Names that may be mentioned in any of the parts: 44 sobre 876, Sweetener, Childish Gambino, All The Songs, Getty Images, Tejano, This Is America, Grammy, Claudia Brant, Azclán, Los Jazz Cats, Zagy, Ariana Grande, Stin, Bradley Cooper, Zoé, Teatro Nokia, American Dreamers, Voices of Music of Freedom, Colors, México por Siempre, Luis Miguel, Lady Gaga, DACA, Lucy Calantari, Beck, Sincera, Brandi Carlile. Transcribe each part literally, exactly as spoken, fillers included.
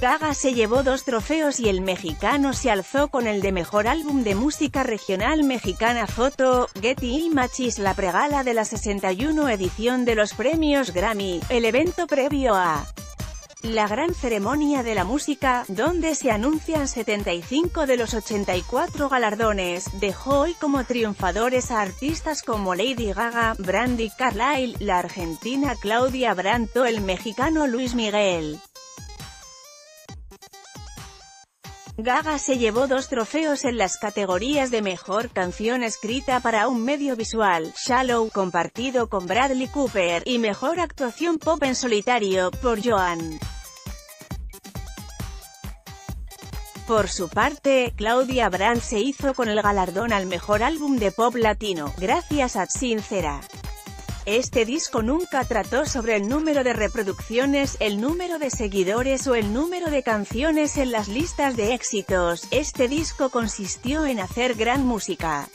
Gaga se llevó dos trofeos y el mexicano se alzó con el de Mejor Álbum de Música Regional Mexicana. Foto, Getty Images. La pregala de la sesenta y uno edición de los premios Grammy, el evento previo a la gran ceremonia de la música, donde se anuncian setenta y cinco de los ochenta y cuatro galardones, dejó hoy como triunfadores a artistas como Lady Gaga, Brandi Carlile, la argentina Claudia Brant o el mexicano Luis Miguel. Gaga se llevó dos trofeos en las categorías de Mejor Canción Escrita para un Medio Visual, Shallow, compartido con Bradley Cooper, y Mejor Actuación Pop en Solitario, por Jon. Por su parte, Claudia Brant se hizo con el galardón al Mejor Álbum de Pop Latino, gracias a Sincera. Este disco nunca trató sobre el número de reproducciones, el número de seguidores o el número de canciones en las listas de éxitos. Este disco consistió en hacer gran música.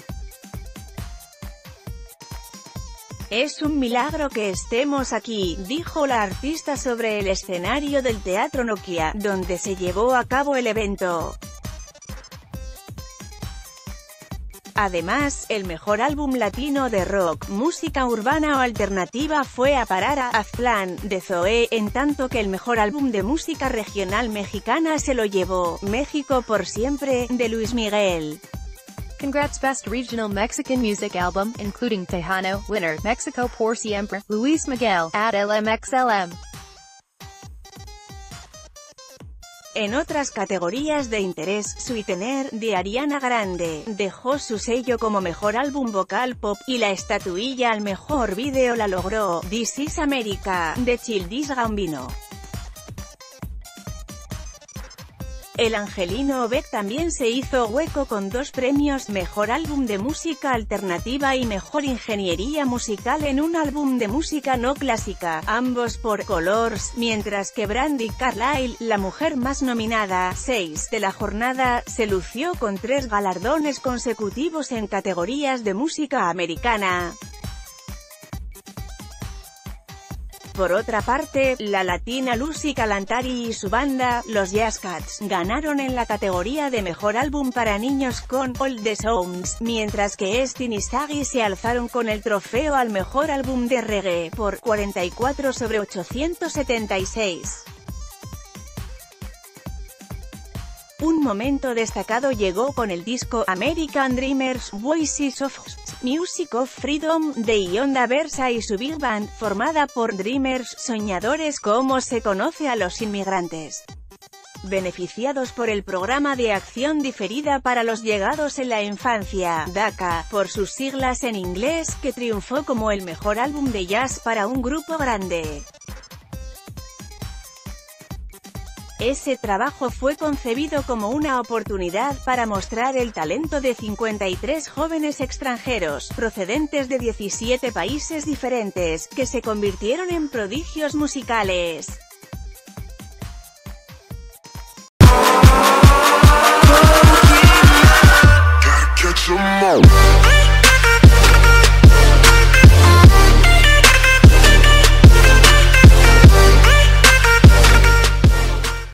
«Es un milagro que estemos aquí», dijo la artista sobre el escenario del Teatro Nokia, donde se llevó a cabo el evento. Además, el mejor álbum latino de rock, música urbana o alternativa fue a parar a Azclán, de Zoé, en tanto que el mejor álbum de música regional mexicana se lo llevó México por Siempre, de Luis Miguel. Congrats Best Regional Mexican Music Album, including Tejano, winner, México por Siempre, Luis Miguel, at L M X L M. En otras categorías de interés, Sweetener, de Ariana Grande, dejó su sello como Mejor Álbum Vocal Pop, y la estatuilla al Mejor Video la logró This Is America, de Childish Gambino. El angelino Beck también se hizo hueco con dos premios, Mejor Álbum de Música Alternativa y Mejor Ingeniería Musical en un Álbum de Música No Clásica, ambos por Colors, mientras que Brandi Carlile, la mujer más nominada, seis de la jornada, se lució con tres galardones consecutivos en categorías de música americana. Por otra parte, la latina Lucy Calantari y su banda, Los Jazz Cats, ganaron en la categoría de Mejor Álbum para Niños con All The Songs, mientras que Stin y Zagy se alzaron con el trofeo al Mejor Álbum de Reggae, por cuarenta y cuatro sobre ochocientos setenta y seis. Un momento destacado llegó con el disco American Dreamers, Voices of Music of Freedom, de Onda Versa y su Big Band, formada por Dreamers, soñadores como se conoce a los inmigrantes, beneficiados por el Programa de Acción Diferida para los Llegados en la Infancia, DACA, por sus siglas en inglés, que triunfó como el mejor álbum de jazz para un grupo grande. Ese trabajo fue concebido como una oportunidad para mostrar el talento de cincuenta y tres jóvenes extranjeros, procedentes de diecisiete países diferentes, que se convirtieron en prodigios musicales.